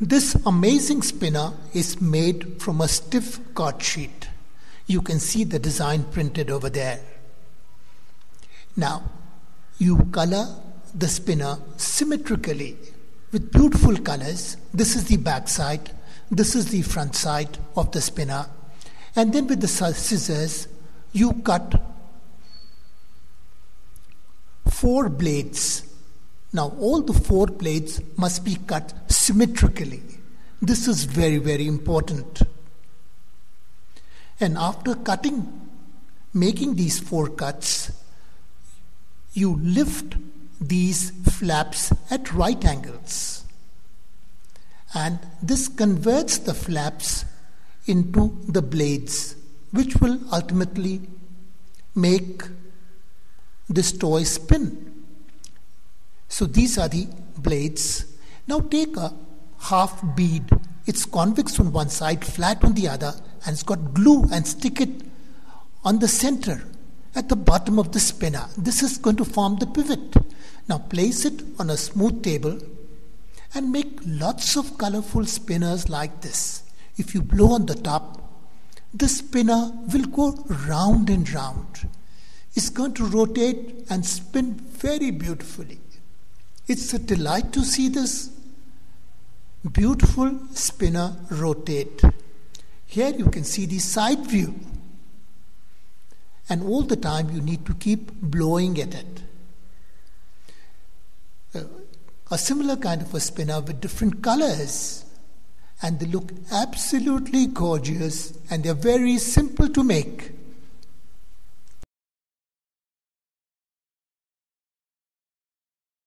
This amazing spinner is made from a stiff card sheet. You can see the design printed over there. Now, you color the spinner symmetrically with beautiful colors. This is the back side, this is the front side of the spinner. And then with the scissors, you cut 4 blades. Now, all the 4 blades must be cut symmetrically. This is very, very important. And after making these 4 cuts, you lift these flaps at right angles. And this converts the flaps into the blades, which will ultimately make this toy spin. So these are the blades. Now take a half bead. It's convex on one side, flat on the other, and it's got glue, and stick it on the center at the bottom of the spinner. This is going to form the pivot. Now place it on a smooth table and make lots of colorful spinners like this. If you blow on the top, the spinner will go round and round. It's going to rotate and spin very beautifully. It's a delight to see this beautiful spinner rotate. Here you can see the side view. And all the time you need to keep blowing at it. A similar kind of a spinner with different colors. And they look absolutely gorgeous, and they're very simple to make.